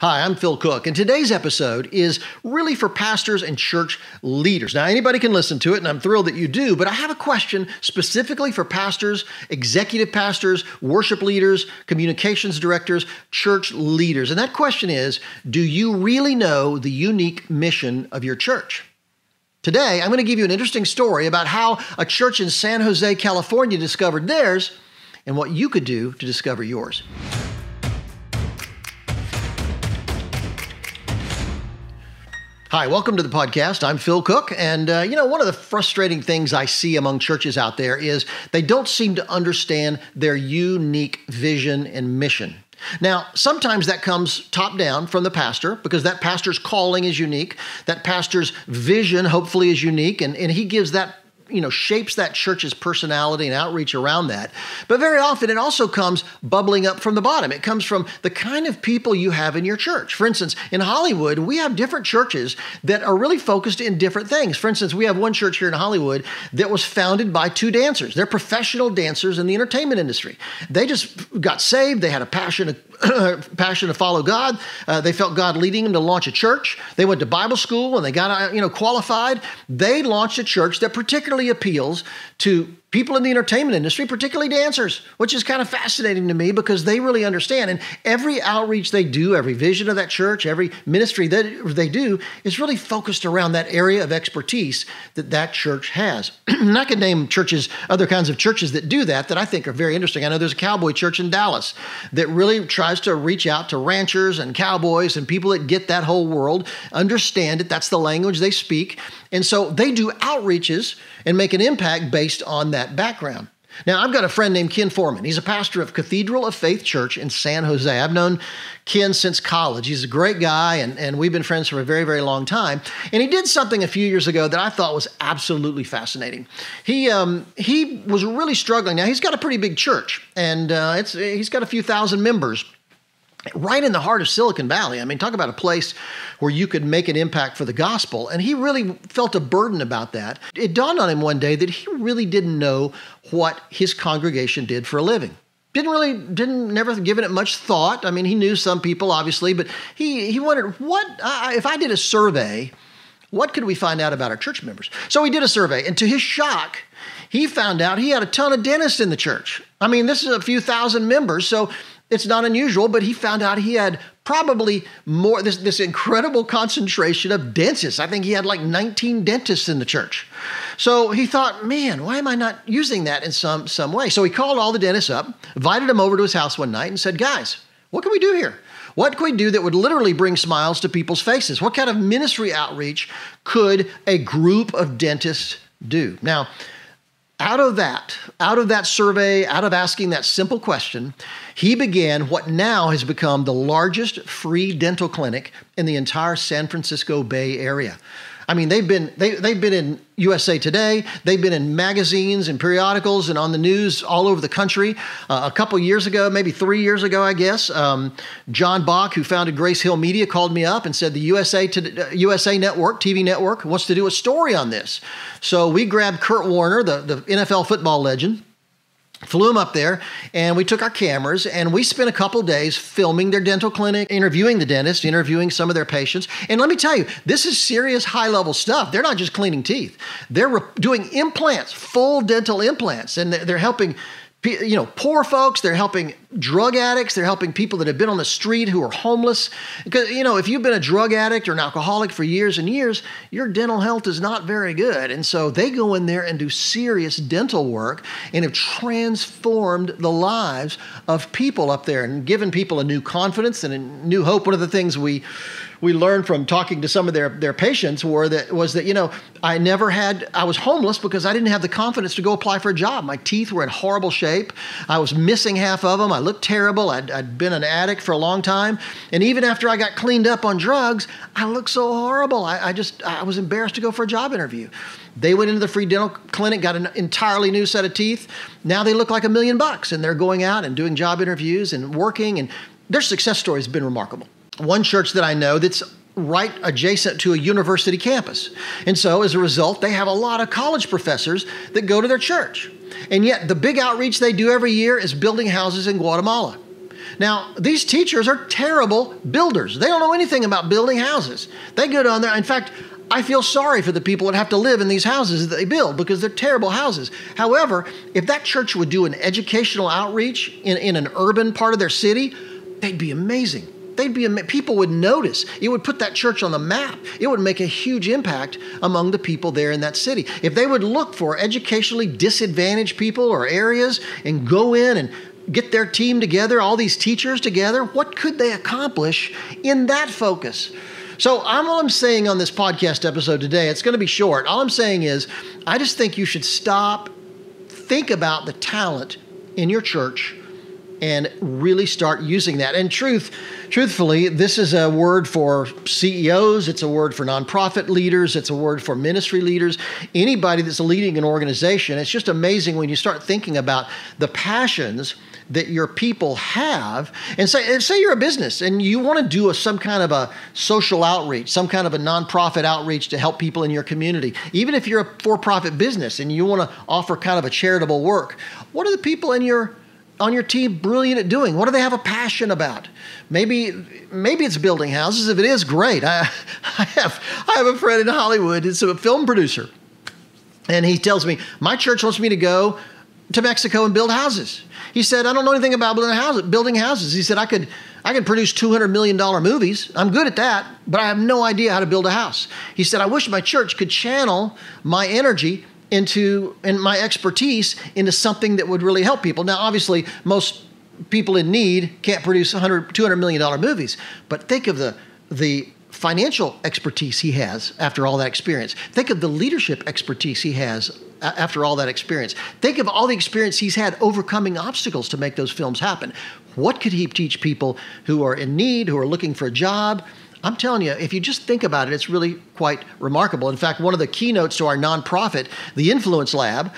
Hi, I'm Phil Cooke, and today's episode is really for pastors and church leaders. Now, anybody can listen to it, and I'm thrilled that you do, but I have a question specifically for pastors, executive pastors, worship leaders, communications directors, church leaders. And that question is, do you really know the unique mission of your church? Today, I'm going to give you an interesting story about how a church in San Jose, California discovered theirs and what you could do to discover yours. Hi, welcome to the podcast. I'm Phil Cooke, and one of the frustrating things I see among churches out there is they don't seem to understand their unique vision and mission. Now, sometimes that comes top down from the pastor because that pastor's calling is unique, that pastor's vision hopefully is unique, and he gives that, shapes that church's personality and outreach around that. But very often it also comes bubbling up from the bottom. It comes from the kind of people you have in your church. For instance, in Hollywood, we have different churches that are really focused in different things. For instance, we have one church here in Hollywood that was founded by two dancers. They're professional dancers in the entertainment industry. They just got saved. They had a passion to follow God. They felt God leading them to launch a church. They went to Bible school and they got, qualified. They launched a church that particularly appeals to people in the entertainment industry, particularly dancers, which is kind of fascinating to me because they really understand. And every outreach they do, every vision of that church, every ministry that they do is really focused around that area of expertise that church has. And I could name churches, other kinds of churches that do that I think are very interesting. I know there's a cowboy church in Dallas that really tries to reach out to ranchers and cowboys and people that get that whole world, understand it. That's the language they speak. And so they do outreaches and make an impact based on that background. Now, I've got a friend named Ken Foreman. He's a pastor of Cathedral of Faith Church in San Jose. I've known Ken since college. He's a great guy, and we've been friends for a very, very long time. And he did something a few years ago that I thought was absolutely fascinating. He was really struggling. Now, he's got a pretty big church, and he's got a few thousand members right in the heart of Silicon Valley. I mean, talk about a place where you could make an impact for the gospel. And he really felt a burden about that. It dawned on him one day that he really didn't know what his congregation did for a living. Never given it much thought. I mean, he knew some people, obviously, but he wondered, if I did a survey, what could we find out about our church members? So he did a survey, and to his shock, he found out he had a ton of dentists in the church. I mean, this is a few thousand members, so it's not unusual, but he found out he had probably more, this incredible concentration of dentists. I think he had like 19 dentists in the church. So he thought, man, why am I not using that in some way? So he called all the dentists up, invited them over to his house one night and said, guys, what can we do here? What could we do that would literally bring smiles to people's faces? What kind of ministry outreach could a group of dentists do? Now, out of that survey, out of asking that simple question, he began what now has become the largest free dental clinic in the entire San Francisco Bay Area. I mean, they've been in USA Today, they've been in magazines and periodicals and on the news all over the country. A couple years ago, maybe 3 years ago, I guess, John Bach, who founded Grace Hill Media, called me up and said the USA Network, TV network, wants to do a story on this. So we grabbed Kurt Warner, the NFL football legend, flew him up there, and we took our cameras, and we spent a couple days filming their dental clinic, interviewing the dentist, interviewing some of their patients. And let me tell you, this is serious high-level stuff. They're not just cleaning teeth. They're doing implants, full dental implants, and they're helping poor folks, they're helping drug addicts, they're helping people that have been on the street who are homeless. Because, if you've been a drug addict or an alcoholic for years and years, your dental health is not very good. And so they go in there and do serious dental work and have transformed the lives of people up there and given people a new confidence and a new hope. One of the things we learned from talking to some of their patients was that I was homeless because I didn't have the confidence to go apply for a job. My teeth were in horrible shape. I was missing half of them. I looked terrible. I'd been an addict for a long time. And even after I got cleaned up on drugs, I looked so horrible. I was embarrassed to go for a job interview. They went into the free dental clinic, got an entirely new set of teeth. Now they look like $1 million, and they're going out and doing job interviews and working. And their success story has been remarkable. One church that I know that's right adjacent to a university campus. And so as a result, they have a lot of college professors that go to their church. And yet the big outreach they do every year is building houses in Guatemala. Now, these teachers are terrible builders. They don't know anything about building houses. They go down there. In fact, I feel sorry for the people that have to live in these houses that they build because they're terrible houses. However, if that church would do an educational outreach in an urban part of their city, they'd be amazing. People would notice. It would put that church on the map. It would make a huge impact among the people there in that city. If they would look for educationally disadvantaged people or areas and go in and get their team together, all these teachers together, what could they accomplish in that focus? So all I'm saying on this podcast episode today, it's going to be short. All I'm saying is I just think you should stop, think about the talent in your church, and really start using that. And truthfully, this is a word for CEOs. It's a word for nonprofit leaders. It's a word for ministry leaders, anybody that's leading an organization. It's just amazing when you start thinking about the passions that your people have. And say you're a business and you want to do some kind of a social outreach, some kind of a nonprofit outreach to help people in your community. Even if you're a for-profit business and you want to offer kind of a charitable work, what are the people in your on your team brilliant at doing? What do they have a passion about? Maybe it's building houses. If it is, great. I have a friend in Hollywood. It's a film producer. And he tells me, my church wants me to go to Mexico and build houses. He said, I don't know anything about building houses. He said, I could produce $200 million movies. I'm good at that, but I have no idea how to build a house. He said, I wish my church could channel my energy and my expertise into something that would really help people. Now, obviously, most people in need can't produce $200 million movies, but think of the financial expertise he has after all that experience. Think of the leadership expertise he has after all that experience. Think of all the experience he's had overcoming obstacles to make those films happen. What could he teach people who are in need, who are looking for a job? I'm telling you, if you just think about it, it's really quite remarkable. In fact, one of the keynotes to our nonprofit, the Influence Lab,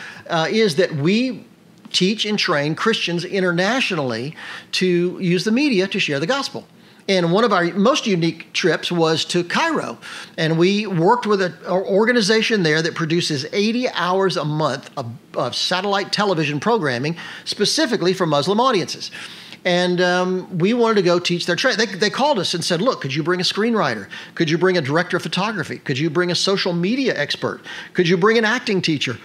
is that we teach and train Christians internationally to use the media to share the gospel. And one of our most unique trips was to Cairo. And we worked with an organization there that produces 80 hours a month of satellite television programming specifically for Muslim audiences. And we wanted to go teach their training. They called us and said, look, could you bring a screenwriter? Could you bring a director of photography? Could you bring a social media expert? Could you bring an acting teacher?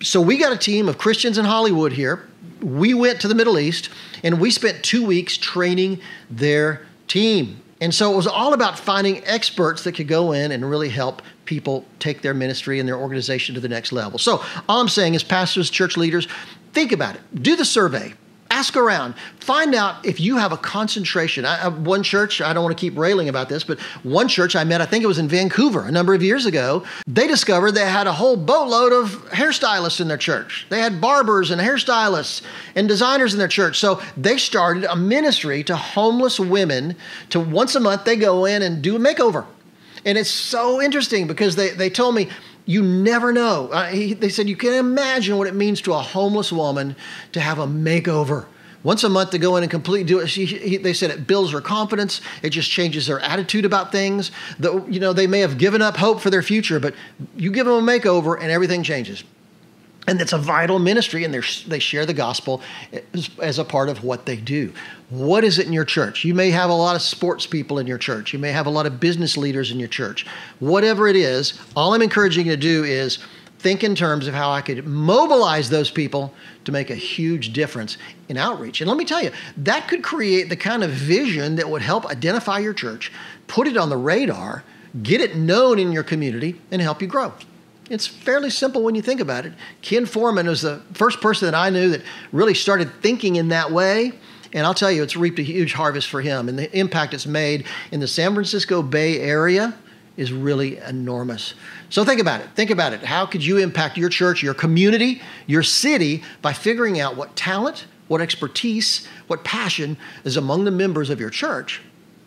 So we got a team of Christians in Hollywood here. We went to the Middle East, and we spent 2 weeks training their team. And so it was all about finding experts that could go in and really help people take their ministry and their organization to the next level. So all I'm saying is pastors, church leaders, think about it. Do the survey. Ask around. Find out if you have a concentration. One church, I don't want to keep railing about this, but one church I met, I think it was in Vancouver a number of years ago, they discovered they had a whole boatload of hairstylists in their church. They had barbers and hairstylists and designers in their church. So they started a ministry to homeless women to once a month they go in and do a makeover. And it's so interesting because they told me, you never know. They said, you can't imagine what it means to a homeless woman to have a makeover. Once a month to go in and completely do it. They said it builds her confidence. It just changes their attitude about things. They may have given up hope for their future, but you give them a makeover and everything changes. And that's a vital ministry, and they share the gospel as a part of what they do. What is it in your church? You may have a lot of sports people in your church. You may have a lot of business leaders in your church. Whatever it is, all I'm encouraging you to do is think in terms of how I could mobilize those people to make a huge difference in outreach. And let me tell you, that could create the kind of vision that would help identify your church, put it on the radar, get it known in your community, and help you grow. It's fairly simple when you think about it. Ken Foreman was the first person that I knew that really started thinking in that way. And I'll tell you, it's reaped a huge harvest for him. And the impact it's made in the San Francisco Bay Area is really enormous. So think about it. Think about it. How could you impact your church, your community, your city by figuring out what talent, what expertise, what passion is among the members of your church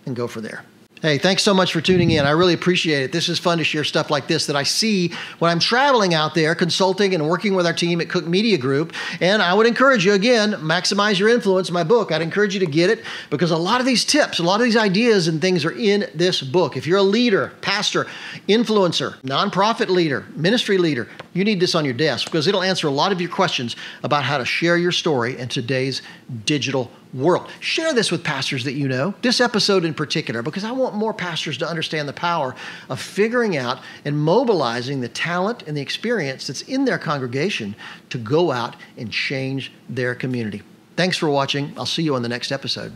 and go for there? Hey, thanks so much for tuning in. I really appreciate it. This is fun to share stuff like this that I see when I'm traveling out there, consulting and working with our team at Cook Media Group. And I would encourage you, again, Maximize Your Influence, my book. I'd encourage you to get it because a lot of these tips, a lot of these ideas and things are in this book. If you're a leader, pastor, influencer, nonprofit leader, ministry leader, you need this on your desk because it'll answer a lot of your questions about how to share your story in today's digital world. Share this with pastors that you know, this episode in particular, because I want more pastors to understand the power of figuring out and mobilizing the talent and the experience that's in their congregation to go out and change their community. Thanks for watching. I'll see you on the next episode.